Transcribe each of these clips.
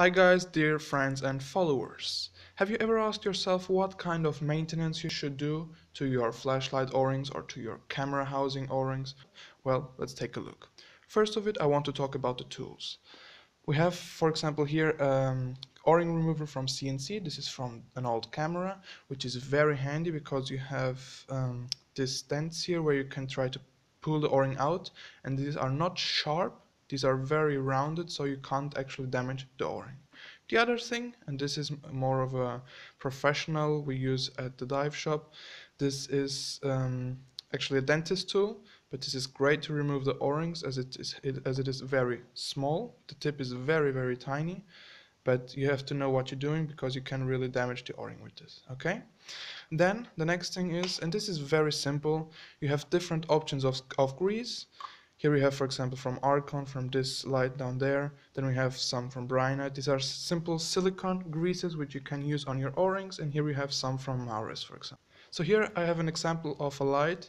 Hi guys, dear friends and followers. Have you ever asked yourself what kind of maintenance you should do to your flashlight O-rings or to your camera housing O-rings? Well, let's take a look. First of it, I want to talk about the tools. We have, for example, here O-ring remover from CNC. This is from an old camera, which is very handy because you have these dents here where you can try to pull the O-ring out, and these are not sharp. These are very rounded, so you can't actually damage the O-ring. The other thing, and this is more of a professional we use at the dive shop, this is actually a dentist tool, but this is great to remove the O-rings as it is very small. The tip is very, very tiny, but you have to know what you're doing because you can really damage the O-ring with this, okay? Then the next thing is, and this is very simple, you have different options of grease. Here we have, for example, from Archon, from this light down there. Then we have some from Brynite. These are simple silicone greases which you can use on your O-rings. And here we have some from Maris, for example. So here I have an example of a light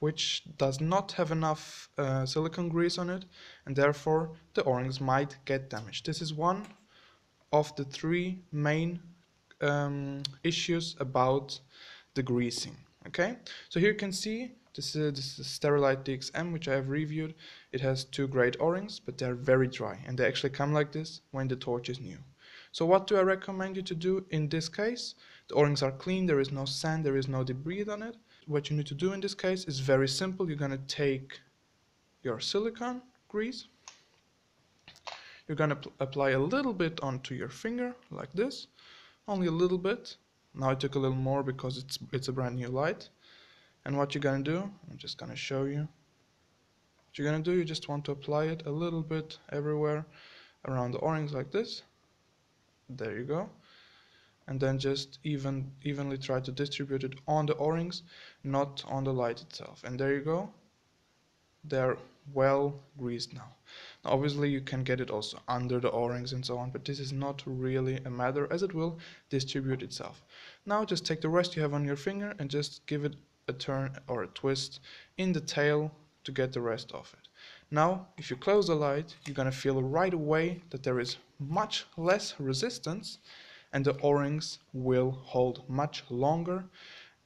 which does not have enough silicone grease on it, and therefore the O-rings might get damaged. This is one of the three main issues about the greasing. Okay, so here you can see this is Sterilite DXM, which I have reviewed. It has two great O-rings, but they are very dry, and they actually come like this when the torch is new. So what do I recommend you to do in this case? The O-rings are clean, there is no sand, there is no debris on it. What you need to do in this case is very simple. You're going to take your silicone grease. You're going to apply a little bit onto your finger, like this. Only a little bit. Now I took a little more because it's a brand new light. And what you're going to do, I'm just going to show you. What you're going to do, you just want to apply it a little bit everywhere around the O-rings like this. There you go. And then just evenly try to distribute it on the O-rings, not on the light itself. And there you go. They're well greased now. Now obviously you can get it also under the O-rings and so on, but this is not really a matter as it will distribute itself. Now just take the rest you have on your finger and just give it a turn or a twist in the tail to get the rest of it. Now if you close the light, you're gonna feel right away that there is much less resistance and the O-rings will hold much longer,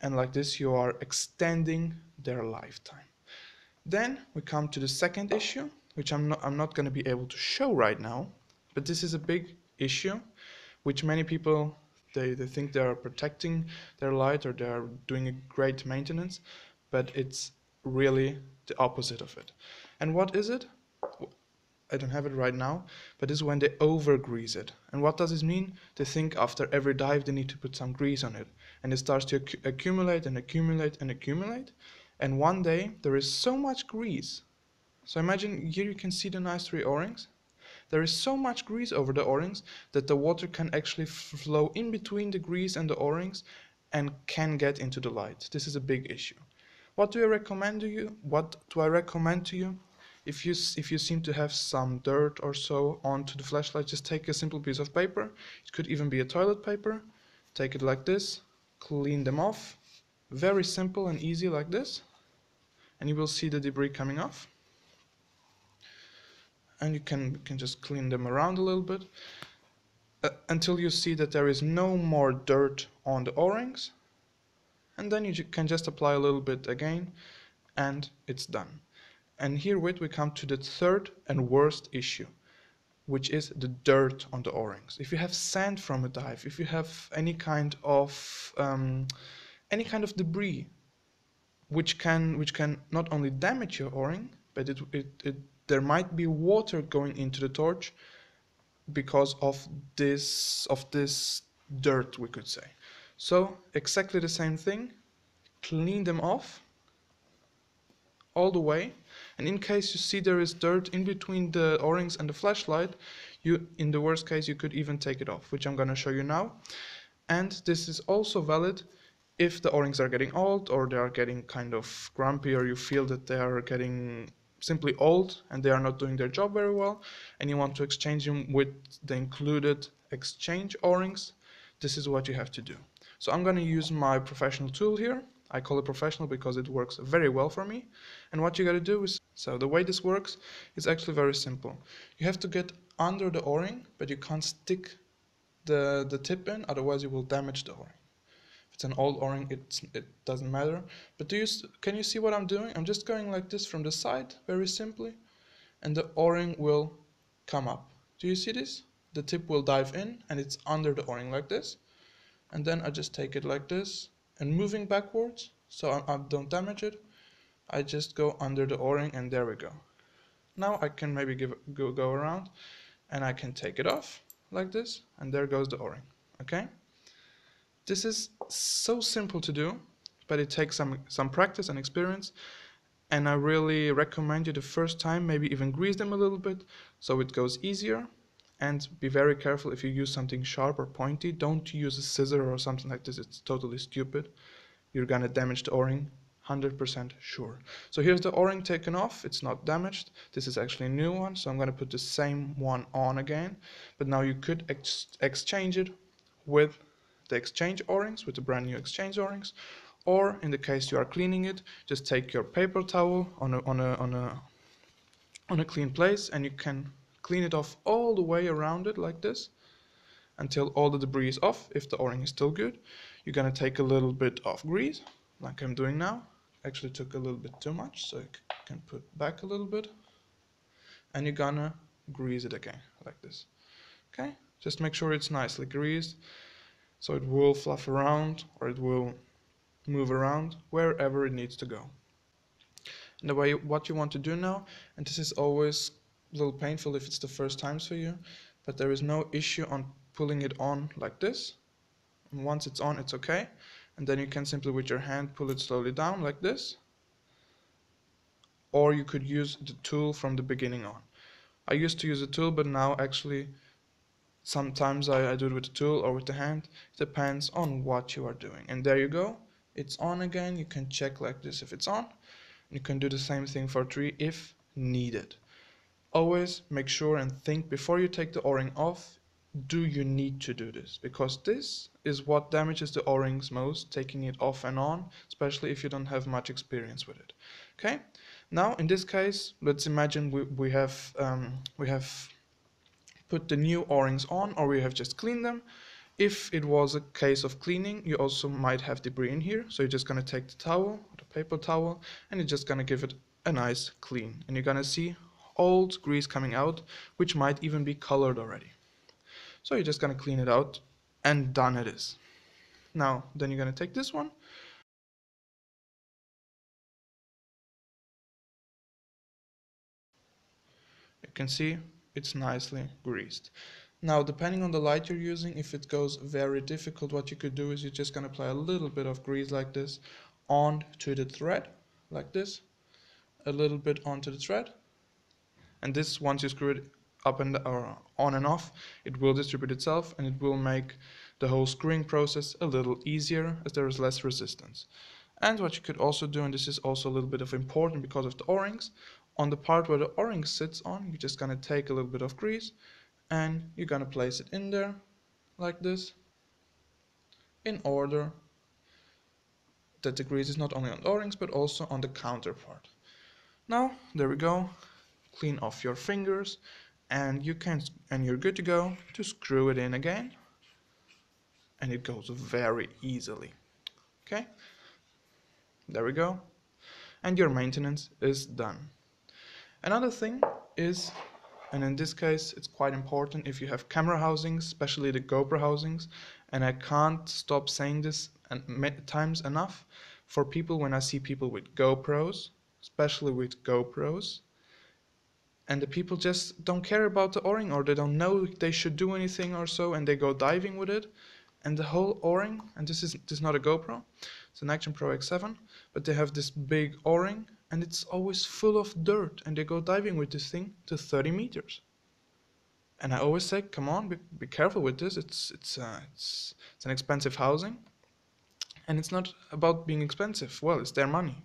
and like this you are extending their lifetime. Then we come to the second issue, which I'm not going to be able to show right now, but this is a big issue which many people They think they are protecting their light or they are doing a great maintenance, but it's really the opposite of it. And what is it? I don't have it right now, but this is when they overgrease it. And what does this mean? They think after every dive they need to put some grease on it, and it starts to accumulate and accumulate and accumulate. And one day there is so much grease. So imagine here you can see the nice three O-rings. There is so much grease over the O-rings that the water can actually flow in between the grease and the O-rings and can get into the light. This is a big issue. What do I recommend to you? If you seem to have some dirt or so onto the flashlight, just take a simple piece of paper. It could even be a toilet paper. Take it like this, clean them off. Very simple and easy like this. And you will see the debris coming off. And you can just clean them around a little bit until you see that there is no more dirt on the O-rings, and then you can just apply a little bit again and it's done. And herewith we come to the third and worst issue, which is the dirt on the O-rings. If you have sand from a dive, if you have any kind of debris which can not only damage your O-ring, but there might be water going into the torch because of this dirt, we could say. So exactly the same thing, clean them off all the way, and in case you see there is dirt in between the O-rings and the flashlight, in the worst case you could even take it off, which I'm going to show you now. And this is also valid if the O-rings are getting old or they are getting kind of grumpy, or you feel that they are getting simply old and they are not doing their job very well and you want to exchange them with the included exchange O-rings. This is what you have to do. So I'm going to use my professional tool here. I call it professional because it works very well for me. And what you got to do is, so the way this works is actually very simple. You have to get under the o-ring, but you can't stick the tip in, otherwise you will damage the o-ring. If it's an old o-ring, it doesn't matter. But can you see what I'm doing? I'm just going like this from the side, very simply, and the o-ring will come up. Do you see this? The tip will dive in, and it's under the o-ring like this. And then I just take it like this, and moving backwards, so I don't damage it, I just go under the o-ring, and there we go. Now I can maybe go around, and I can take it off like this, and there goes the o-ring. Okay, this is so simple to do, but it takes some practice and experience, and I really recommend you the first time maybe even grease them a little bit so it goes easier. And be very careful if you use something sharp or pointy. Don't use a scissor or something like this. It's totally stupid. You're gonna damage the o-ring, 100% sure. So here's the o-ring taken off. It's not damaged. This is actually a new one, so I'm gonna put the same one on again. But now you could exchange it with the exchange o-rings, with the brand new exchange o-rings. Or in the case you are cleaning it, just take your paper towel on a clean place, and you can clean it off all the way around it like this until all the debris is off. If the o-ring is still good, you're gonna take a little bit of grease like I'm doing now. Actually took a little bit too much, so you can put back a little bit, and you're gonna grease it again like this. Okay, just make sure it's nicely greased so it will fluff around, or it will move around wherever it needs to go. And the way what you want to do now, and this is always a little painful if it's the first times for you, but there is no issue on pulling it on like this. And once it's on, it's okay, and then you can simply with your hand pull it slowly down like this, or you could use the tool from the beginning on. I used to use a tool, but now actually sometimes I do it with the tool or with the hand. It depends on what you are doing. And there you go, it's on again. You can check like this if it's on. You can do the same thing for tree if needed. Always make sure and think before you take the o-ring off, do you need to do this? Because this is what damages the o-rings most, taking it off and on, especially if you don't have much experience with it. Okay, now in this case, let's imagine we have put the new o-rings on, or we have just cleaned them. If it was a case of cleaning, you also might have debris in here, so you're just going to take the towel, the paper towel, and you're just going to give it a nice clean, and you're going to see old grease coming out, which might even be colored already. So you're just going to clean it out, and done it is. Now then you're going to take this one, you can see it's nicely greased. Now depending on the light you're using, if it goes very difficult, what you could do is you're just going to apply a little bit of grease like this onto the thread, like this, a little bit onto the thread. And this, once you screw it up and or on and off, it will distribute itself, and it will make the whole screwing process a little easier as there is less resistance. And what you could also do, and this is also a little bit of important because of the o-rings, on the part where the o-ring sits on, you're just going to take a little bit of grease, and you're going to place it in there like this, in order that the grease is not only on the o-rings but also on the counter part. Now there we go. Clean off your fingers, and you're good to go to screw it in again, and it goes very easily. Okay, there we go, and your maintenance is done. Another thing is, and in this case it's quite important, if you have camera housings, especially the GoPro housings, and I can't stop saying this times enough for people when I see people with GoPros, especially with GoPros, and the people just don't care about the o-ring, or they don't know they should do anything or so, and they go diving with it, and the whole o-ring, and this is not a GoPro, it's an Action Pro X7, but they have this big o-ring, and it's always full of dirt, and they go diving with this thing to 30 meters. And I always say, come on, be careful with this. It's an expensive housing, and it's not about being expensive. Well, it's their money,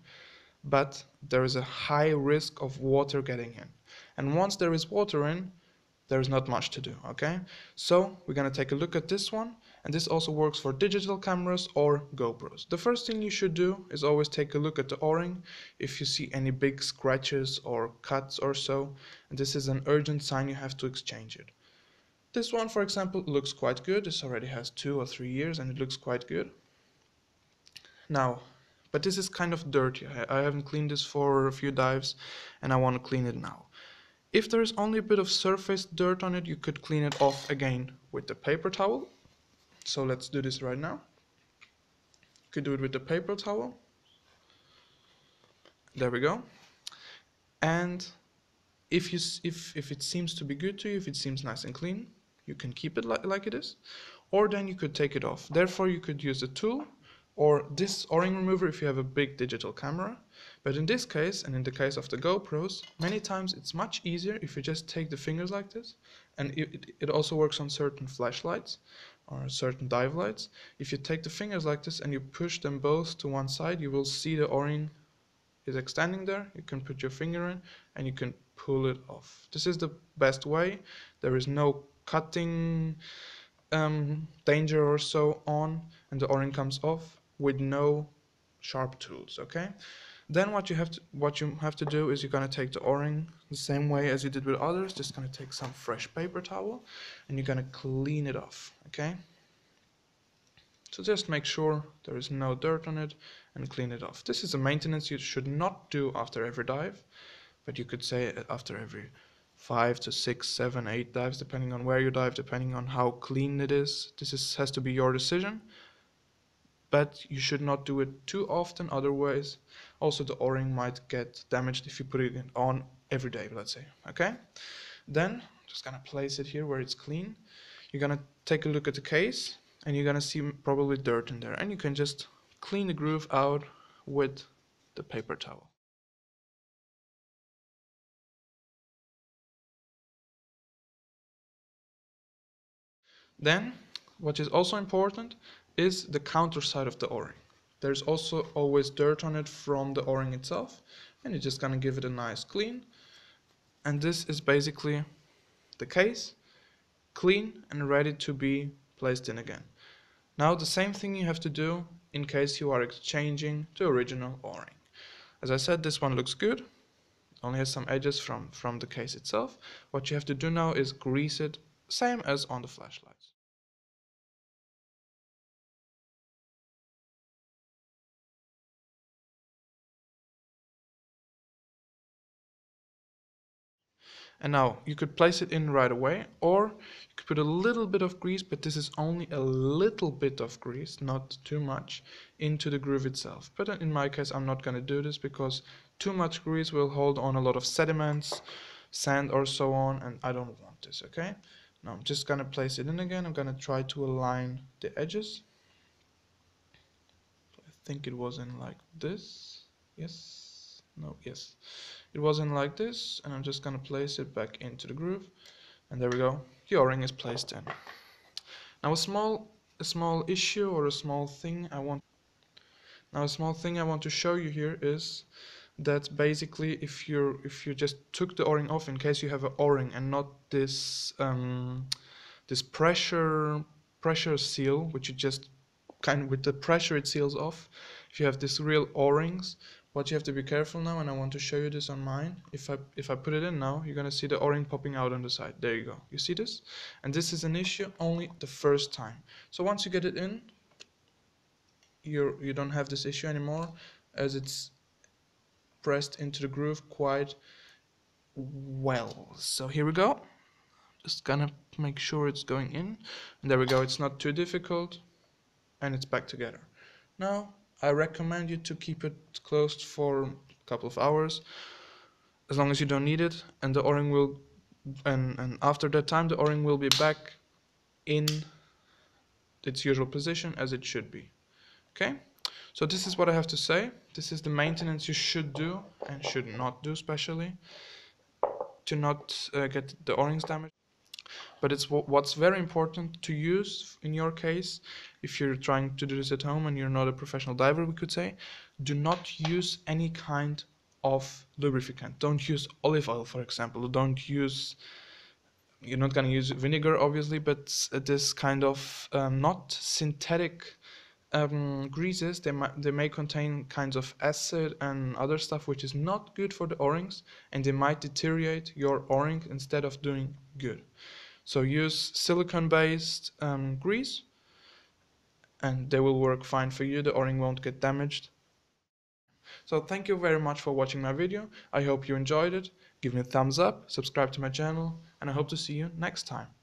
but there is a high risk of water getting in. And once there is water in, there is not much to do, okay? So we're going to take a look at this one, and this also works for digital cameras or GoPros. The first thing you should do is always take a look at the o-ring if you see any big scratches or cuts or so, and this is an urgent sign you have to exchange it. This one, for example, looks quite good. This already has 2 or 3 years and it looks quite good. Now, but this is kind of dirty. I haven't cleaned this for a few dives and I want to clean it now. If there is only a bit of surface dirt on it, you could clean it off again with the paper towel. So let's do this right now. You could do it with the paper towel. There we go. And if it seems to be good to you, if it seems nice and clean, you can keep it like it is, or then you could take it off. Therefore, you could use a tool or this o-ring remover if you have a big digital camera. But in this case, and in the case of the GoPros, many times it's much easier if you just take the fingers like this, and it also works on certain flashlights or certain dive lights. If you take the fingers like this and you push them both to one side, you will see the o-ring is extending there. You can put your finger in and you can pull it off. This is the best way. There is no cutting danger or so on, and the o-ring comes off with no sharp tools, okay? Then what you have to do is you're gonna take the o-ring the same way as you did with others, just gonna take some fresh paper towel and you're gonna clean it off, okay? So just make sure there is no dirt on it and clean it off. This is a maintenance you should not do after every dive, but you could say after every 5 to 6, 7, 8 dives, depending on where you dive, depending on how clean it is. This has to be your decision. But you should not do it too often, otherwise also the o-ring might get damaged if you put it on every day, let's say, okay? Then just gonna place it here where it's clean. You're gonna take a look at the case and you're gonna see probably dirt in there, and you can just clean the groove out with the paper towel. Then what is also important is the counter side of the o-ring. There's also always dirt on it from the o-ring itself, and you're just gonna give it a nice clean. And this is basically the case, clean and ready to be placed in again. Now the same thing you have to do in case you are exchanging the original o-ring. As I said, this one looks good, only has some edges from the case itself. What you have to do now is grease it, same as on the flashlights. And now you could place it in right away, or you could put a little bit of grease, but this is only a little bit of grease, not too much, into the groove itself. But in my case I'm not going to do this because too much grease will hold on a lot of sediments, sand or so on, and I don't want this, okay? Now I'm just going to place it in again. I'm going to try to align the edges. I think it was in like this. Yes. No, yes, it wasn't like this, and I'm just gonna place it back into the groove, and there we go, the o-ring is placed in. Now a small issue or a small thing I want to show you here is that basically if you just took the o-ring off, in case you have an o-ring and not this this pressure seal, which you just kind of with the pressure it seals off. If you have this real o-rings, what you have to be careful now, and I want to show you this on mine. If I put it in now, you're gonna see the o-ring popping out on the side. There you go. You see this? And this is an issue only the first time. So once you get it in, you don't have this issue anymore, as it's pressed into the groove quite well. So here we go. Just gonna make sure it's going in, and there we go. It's not too difficult, and it's back together. Now, I recommend you to keep it closed for a couple of hours, as long as you don't need it, and the o-ring will, and after that time the o-ring will be back in its usual position as it should be. Okay, so this is what I have to say. This is the maintenance you should do and should not do, especially to not get the o-rings damaged. But it's what's very important to use in your case. If you're trying to do this at home and you're not a professional diver, we could say, do not use any kind of lubricant. Don't use olive oil, for example. Don't use you're not going to use vinegar, obviously, but this kind of not synthetic greases, they may contain kinds of acid and other stuff which is not good for the O-rings, and they might deteriorate your O-ring instead of doing good. So use silicone-based grease, and they will work fine for you. The O-ring won't get damaged. So thank you very much for watching my video. I hope you enjoyed it. Give me a thumbs up, subscribe to my channel, and I hope to see you next time.